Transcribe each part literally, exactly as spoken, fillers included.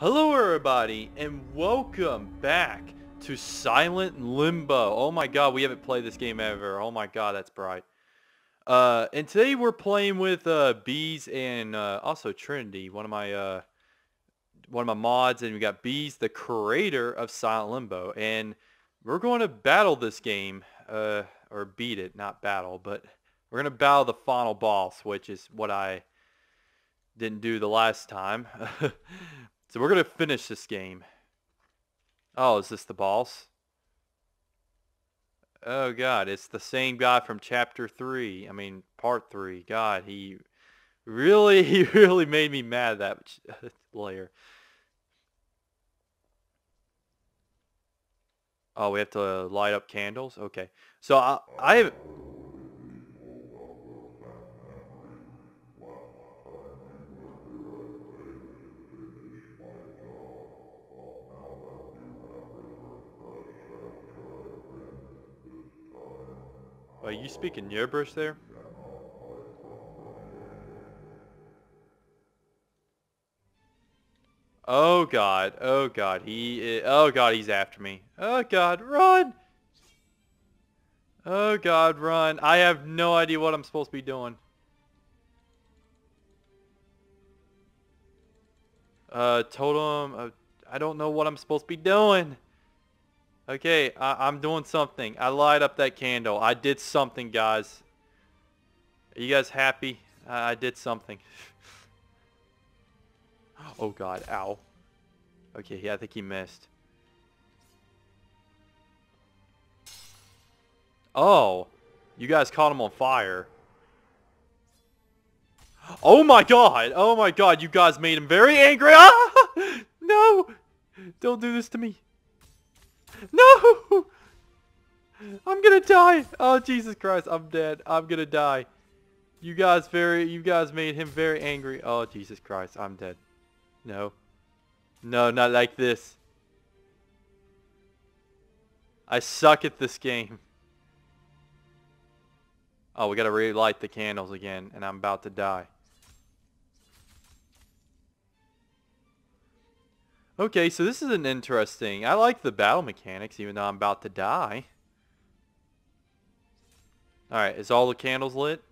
Hello everybody, and welcome back to Silent Limbo. Oh my god, we haven't played this game ever. Oh my god, that's bright. Uh, and today we're playing with uh, Beez and uh, also Trinity, one of my uh, one of my mods, and we got Beez, the creator of Silent Limbo, and we're going to battle this game, uh, or beat it, not battle, but we're gonna battle the final boss, which is what I didn't do the last time. So we're going to finish this game. Oh, is this the boss? Oh, God. It's the same guy from chapter three. I mean, part three. God, he really, he really made me mad that layer. Oh, we have to light up candles? Okay. So I, I have... Are you speaking Yerbush there? Oh god, oh god, he is, oh god, he's after me. Oh god, run! Oh god, run. I have no idea what I'm supposed to be doing. Uh, totem, uh, I don't know what I'm supposed to be doing. Okay, I, I'm doing something. I light up that candle. I did something, guys. Are you guys happy? Uh, I did something. Oh, God. Ow. Okay, yeah, I think he missed. Oh. You guys caught him on fire. Oh, my God. Oh, my God. You guys made him very angry. Ah! No. Don't do this to me. No! I'm gonna die! Oh, Jesus Christ, I'm dead. I'm gonna die. You guys very, you guys made him very angry. Oh, Jesus Christ, I'm dead. No. No, not like this. I suck at this game. Oh, we gotta relight the candles again, and I'm about to die. Okay, so this is an interesting... I like the battle mechanics, even though I'm about to die. Alright, is all the candles lit?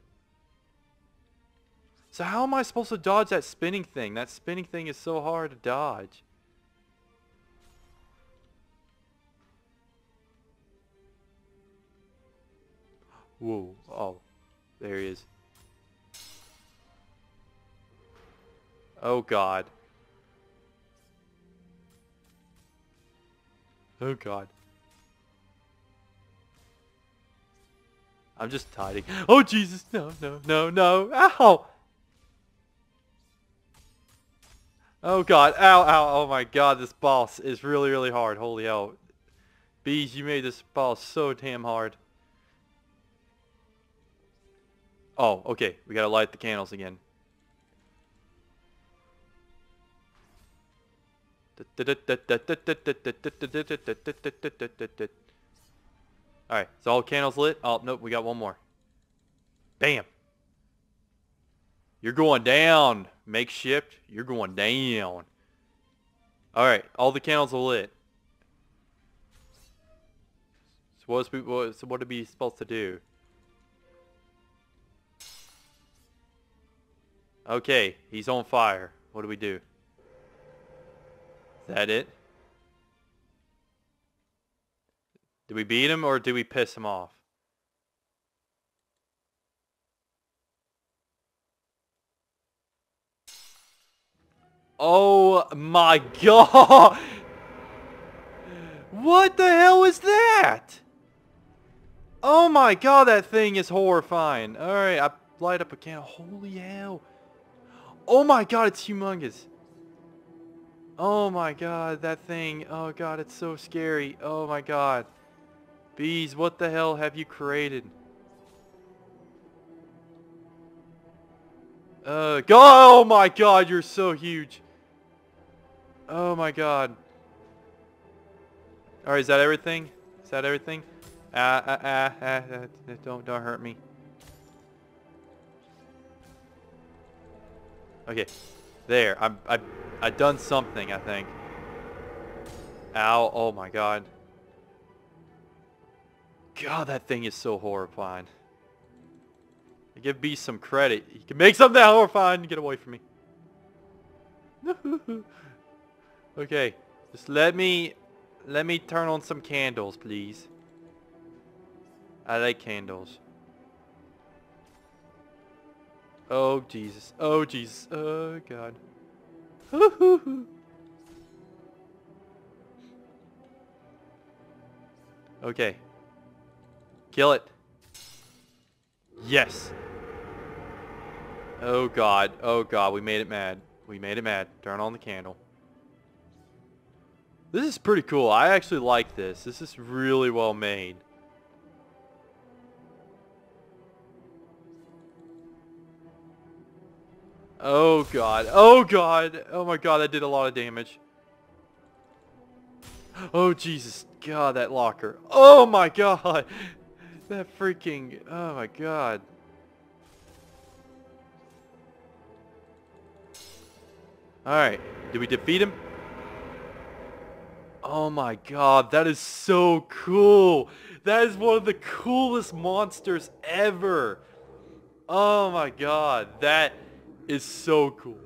So how am I supposed to dodge that spinning thing? That spinning thing is so hard to dodge. Whoa, oh. There he is. Oh, God. Oh god. I'm just hiding. Oh Jesus, no, no, no, no. Ow! Oh god, ow, ow, oh my god, this boss is really, really hard. Holy hell. Beez, you made this boss so damn hard. Oh, okay, we gotta light the candles again. Alright, so all candles lit? Oh, nope, we got one more. Bam! You're going down, makeshift. You're going down. Alright, all the candles are lit. So what are we supposed to do? Okay, he's on fire. What do we do? Is that it? Did we beat him or did we piss him off? Oh my god! What the hell is that? Oh my god, that thing is horrifying. Alright, I light up a candle. Holy hell. Oh my god, it's humongous. Oh my god, that thing. Oh god, it's so scary. Oh my god. Beez, what the hell have you created? Uh, go oh my god, you're so huge. Oh my god. Alright, is that everything? Is that everything? Ah, ah, ah, ah, ah, don't, don't hurt me. Okay. There, I'm, I've, I've done something, I think. Ow, oh my god. God, that thing is so horrifying. I give Beez some credit. He can make something horrifying. Get away from me. Okay, just let me, let me turn on some candles, please. I like candles. Oh Jesus! Oh Jesus! Oh God! Okay. Kill it. Yes. Oh God! Oh God! We made it mad. We made it mad. Turn on the candle. This is pretty cool. I actually like this. This is really well made. Oh god, oh god, oh my god, that did a lot of damage. Oh Jesus, god, that locker. Oh my god, that freaking, oh my god. Alright, did we defeat him? Oh my god, that is so cool. That is one of the coolest monsters ever. Oh my god, that... is so cool.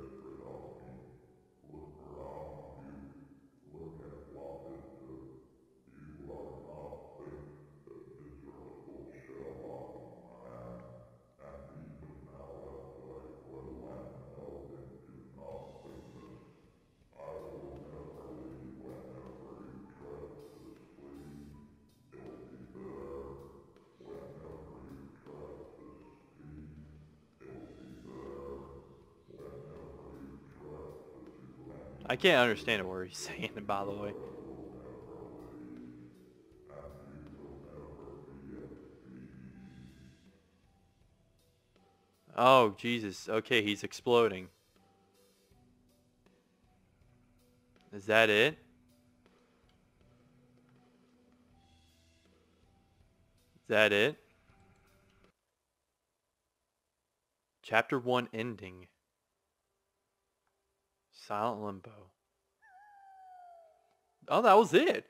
I can't understand what he's saying, by the way. Oh, Jesus. Okay, he's exploding. Is that it? Is that it? Chapter one ending. Silent Limbo. Oh, that was it.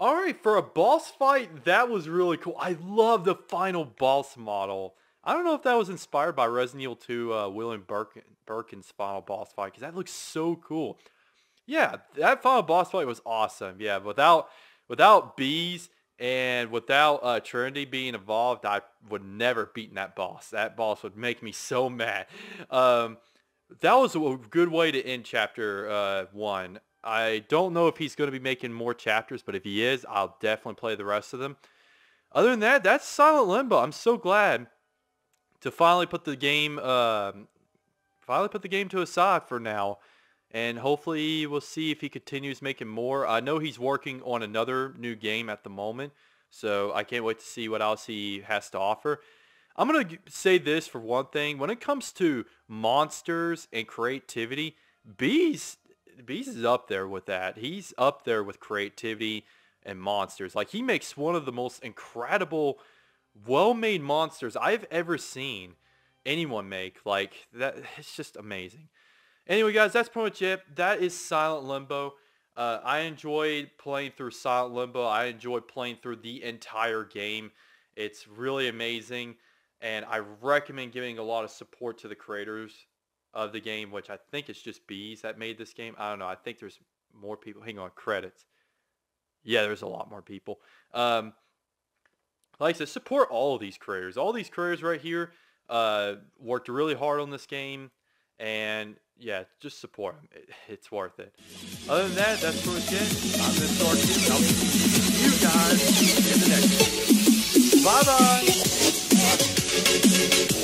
Alright, for a boss fight, that was really cool. I love the final boss model. I don't know if that was inspired by Resident Evil two, uh, William Birkin, Birkin's final boss fight, because that looks so cool. Yeah, that final boss fight was awesome. Yeah, without without Beez and without uh, Trinity being involved, I would never have beaten that boss. That boss would make me so mad. Um... That was a good way to end chapter uh, one. I don't know if he's going to be making more chapters, but if he is, I'll definitely play the rest of them. Other than that, that's Silent Limbo. I'm so glad to finally put the game, uh, finally put the game to aside for now, and hopefully we'll see if he continues making more. I know he's working on another new game at the moment, so I can't wait to see what else he has to offer. I'm going to say this for one thing. When it comes to monsters and creativity, Beez, Beez is up there with that. He's up there with creativity and monsters. Like, he makes one of the most incredible, well-made monsters I've ever seen anyone make. Like, that, it's just amazing. Anyway, guys, that's pretty much it. That is Silent Limbo. Uh, I enjoyed playing through Silent Limbo. I enjoyed playing through the entire game. It's really amazing. And I recommend giving a lot of support to the creators of the game, which I think it's just Beez that made this game. I don't know. I think there's more people. Hang on, credits. Yeah, there's a lot more people. Um, like I said, support all of these creators. All these creators right here uh, worked really hard on this game. And, yeah, just support them. It, it's worth it. Other than that, that's pretty much it. I'm going to start this. I'll see you guys in the next one. Bye-bye. We'll be right back.